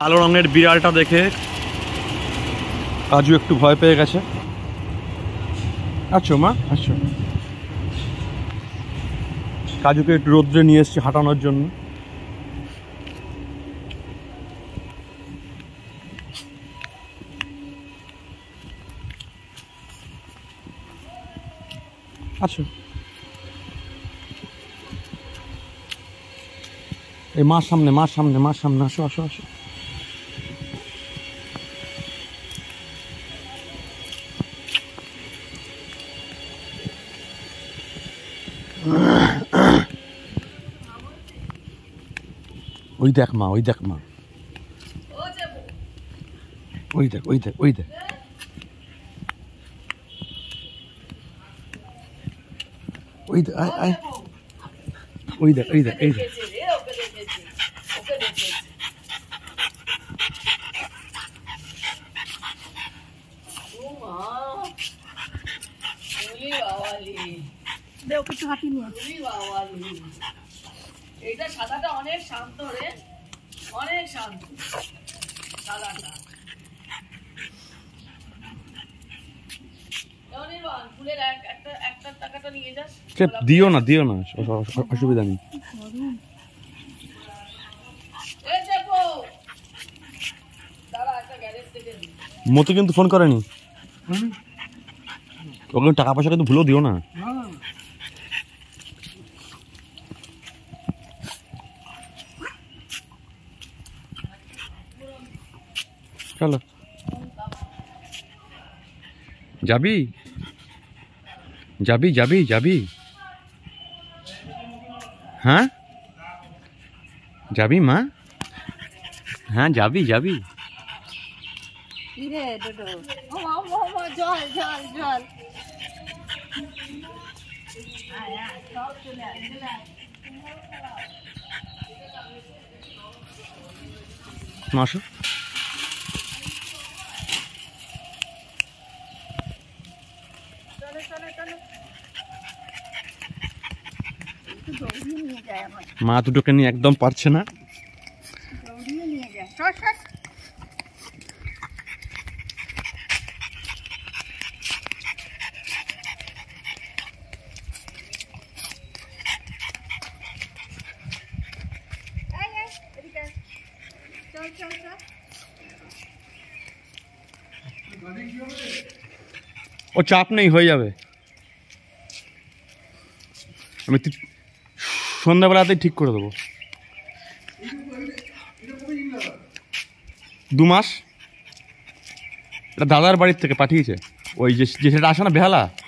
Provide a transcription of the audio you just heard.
কালো রঙের বিড়ালটা দেখে কাজু একটু ভয় পেয়ে গেছে। আচ্ছা মা, আচ্ছা কাজুকে একটু রোদ্রে নিয়ে এসছি হাঁটানোর জন্য। আচ্ছা এই মার সামনে, মার সামনে, মার সামনে আসো, আসো, আসো। ওই দেখ মা, ওই দেখ মা, ওই দেখ, ওই দেখ, ওই দেখ। ওই দেখ, ওই দেখ, ওই দেখ, ওই দেখ। দিও না, দিও না, অসুবিধা নেই। মতো কিন্তু ফোন করেনি, ওখানে টাকা পয়সা কিন্তু ভুলেও দিও না। চলো যাবি, যাবি, যাবি, যাবি, হ্যাঁ যাবি মা, হ্যাঁ যাবি, যাবি। মাসো মা দুটোকে নিয়ে একদম পারছে না। ও চাপ নেই, হয়ে যাবে। আমি সন্ধ্যাবেলাতেই ঠিক করে দেবো। 2 মাস এটা দাদার বাড়ির থেকে পাঠিয়েছে, ওই যে সেটা আসে না বেহালা।